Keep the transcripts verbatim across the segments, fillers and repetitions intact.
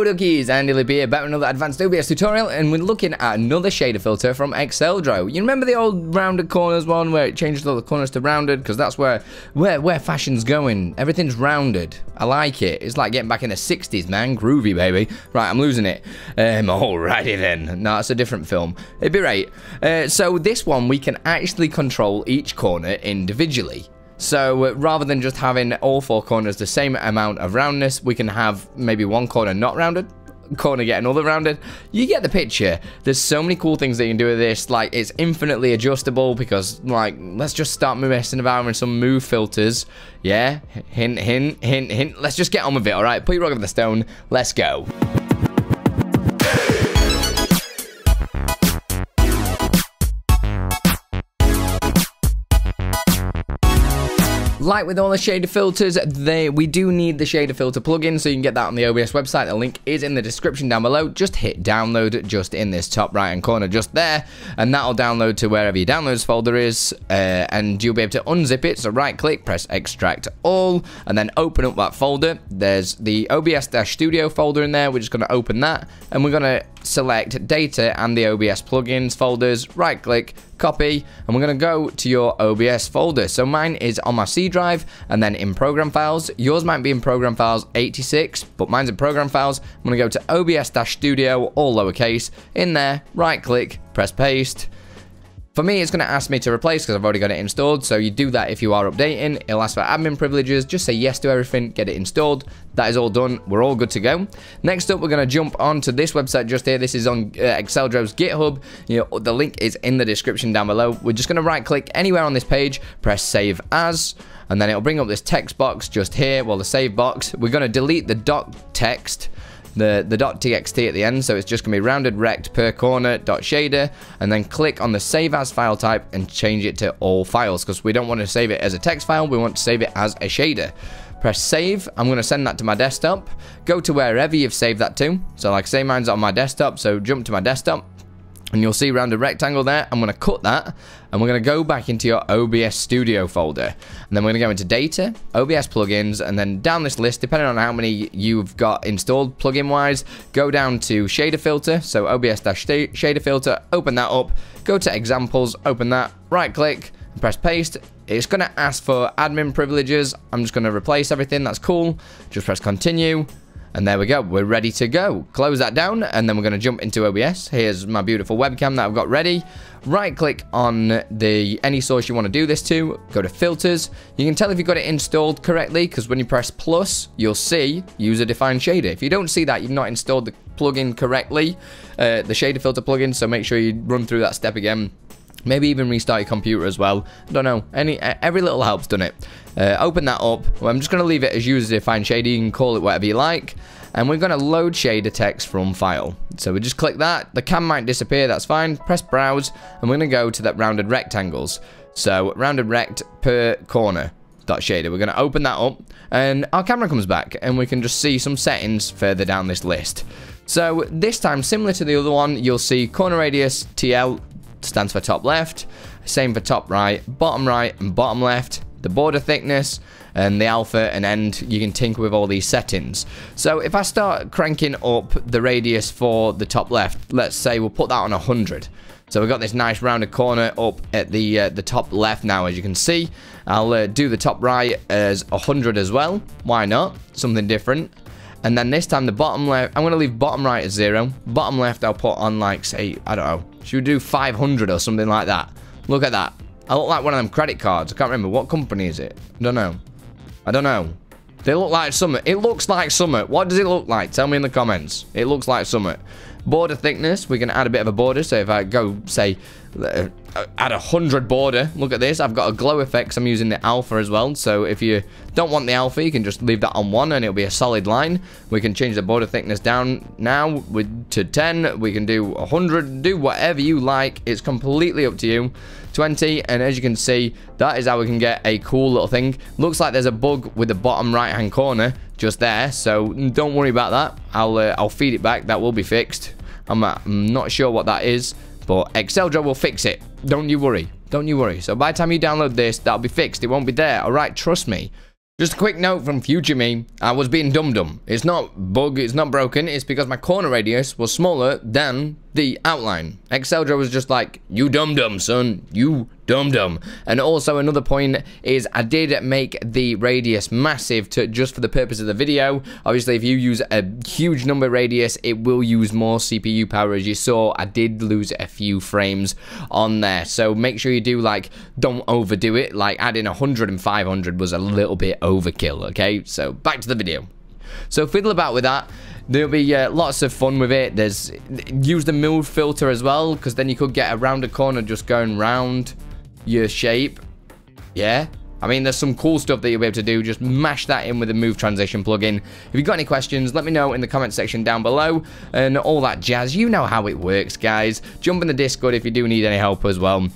Hello duckies, Andilippi here, back with another advanced O B S tutorial, and we're looking at another shader filter from Exeldro. You remember the old rounded corners one where it changes all the corners to rounded, because that's where, where where fashion's going. Everything's rounded. I like it. It's like getting back in the sixties, man. Groovy, baby. Right, I'm losing it. Um, alrighty then. No, it's a different film. It'd be right. Uh, so this one, we can actually control each corner individually. So uh, rather than just having all four corners the same amount of roundness, we can have maybe one corner not rounded, corner get another rounded. You get the picture. There's so many cool things that you can do with this. Like, it's infinitely adjustable because, like, let's just start messing about with some move filters. Yeah, hint, hint, hint, hint. Let's just get on with it, all right? Put your rock on the stone. Let's go. Like with all the shader filters, they, we do need the shader filter plugin, so you can get that on the O B S website. The link is in the description down below. Just hit download just in this top right-hand corner, just there, and that'll download to wherever your downloads folder is, uh, and you'll be able to unzip it. So right-click, press extract all, and then open up that folder. There's the O B S-Studio folder in there. We're just going to open that, and we're going to select data and the O B S plugins folders, right-click, copy, and we're going to go to your O B S folder. So mine is on my C drive and then in program files. Yours might be in program files eighty-six, but mine's in program files. I'm going to go to O B S-Studio, all lowercase, in there, right-click, press paste. For me, it's going to ask me to replace because I've already got it installed, so you do that if you are updating. It'll ask for admin privileges, just say yes to everything, get it installed. That is all done, we're all good to go. Next up, we're going to jump onto this website just here. This is on uh, Exeldro's GitHub. You know, the link is in the description down below. We're just going to right-click anywhere on this page, press save as, and then it'll bring up this text box just here, well, the save box. We're going to delete the dot text. The, the .txt at the end, so it's just going to be rounded rect per corner dot shader, and then click on the save as file type and change it to all files, because we don't want to save it as a text file, we want to save it as a shader. Press save. I'm going to send that to my desktop. Go to wherever you've saved that to. So like I say, mine's on my desktop, so jump to my desktop, and you'll see rounded rectangle there. I'm going to cut that, and we're going to go back into your O B S-Studio folder. And then we're going to go into Data, O B S Plugins, and then down this list, depending on how many you've got installed plugin-wise, go down to Shader Filter, so O B S-Shader Filter, open that up, go to Examples, open that, right-click, and press Paste. It's going to ask for admin privileges. I'm just going to replace everything, that's cool. Just press Continue. And there we go, we're ready to go. Close that down, and then we're going to jump into O B S. Here's my beautiful webcam that I've got ready. Right-click on the any source you want to do this to. Go to Filters. You can tell if you've got it installed correctly, because when you press plus, you'll see User-Defined Shader. If you don't see that, you've not installed the plugin correctly, uh, the shader filter plugin, so make sure you run through that step again. Maybe even restart your computer as well. I don't know. Any, every little help's done it. Uh, open that up. Well, I'm just going to leave it as user-defined shader. You can call it whatever you like. And we're going to load shader text from file. So we just click that. The cam might disappear. That's fine. Press browse. And we're going to go to that rounded rectangles. So rounded rect per corner dot shader. We're going to open that up. And our camera comes back. And we can just see some settings further down this list. So this time, similar to the other one, you'll see corner radius, T L, stands for top left, same for top right, bottom right, and bottom left, the border thickness, and the alpha and end. You can tinker with all these settings. So if I start cranking up the radius for the top left, let's say we'll put that on one hundred. So we've got this nice rounded corner up at the uh, the top left now, as you can see. I'll uh, do the top right as one hundred as well. Why not? Something different. And then this time the bottom left, I'm going to leave bottom right at zero. Bottom left I'll put on, like, say, I don't know. Should we do five hundred or something like that? Look at that. I look like one of them credit cards. I can't remember. What company is it? I don't know. I don't know. They look like Summit. It looks like Summit. What does it look like? Tell me in the comments. It looks like Summit. Border thickness. We can add a bit of a border. So if I go, say, uh, add one hundred border. Look at this. I've got a glow effect. I'm using the alpha as well. So if you don't want the alpha, you can just leave that on one and it'll be a solid line. We can change the border thickness down now with, to ten. We can do one hundred. Do whatever you like. It's completely up to you. twenty. And as you can see, that is how we can get a cool little thing. Looks like there's a bug with the bottom right-hand corner just there. So don't worry about that. I'll, uh, I'll feed it back. That will be fixed. I'm, uh, I'm not sure what that is. But Exeldro will fix it. Don't you worry. Don't you worry. So by the time you download this, that'll be fixed. It won't be there. All right, trust me. Just a quick note from future me, I was being dum-dum. It's not bug, it's not broken, it's because my corner radius was smaller than the outline. Exeldro was just like, you dum-dum, son, you dum-dum. And also another point is I did make the radius massive to just for the purpose of the video. Obviously, if you use a huge number radius, it will use more C P U power. As you saw, I did lose a few frames on there. So make sure you do, like, don't overdo it. Like, adding one hundred and five hundred was a little bit over. Overkill, okay? So back to the video. So fiddle about with that. There'll be uh, lots of fun with it. There's use the move filter as well, because then you could get around a corner just going round your shape. Yeah, I mean, there's some cool stuff that you'll be able to do. Just mash that in with the move transition plugin. If you've got any questions, let me know in the comment section down below and all that jazz. You know how it works, guys. Jump in the Discord if you do need any help as well.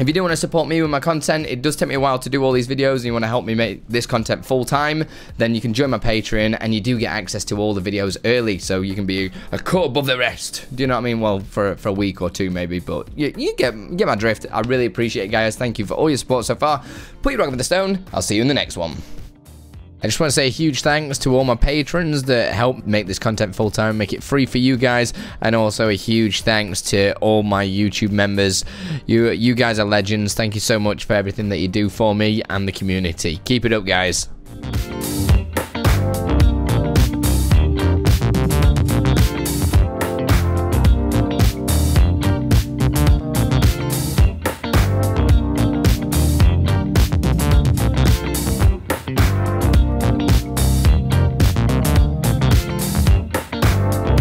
If you do want to support me with my content, it does take me a while to do all these videos, and you want to help me make this content full-time, then you can join my Patreon, and you do get access to all the videos early, so you can be a cut above the rest. Do you know what I mean? Well, for, for a week or two, maybe, but you, you get, get my drift. I really appreciate it, guys. Thank you for all your support so far. Put your rock with the stone. I'll see you in the next one. I just want to say a huge thanks to all my patrons that help make this content full-time, make it free for you guys, and also a huge thanks to all my YouTube members. You you guys are legends. Thank you so much for everything that you do for me and the community. Keep it up, guys.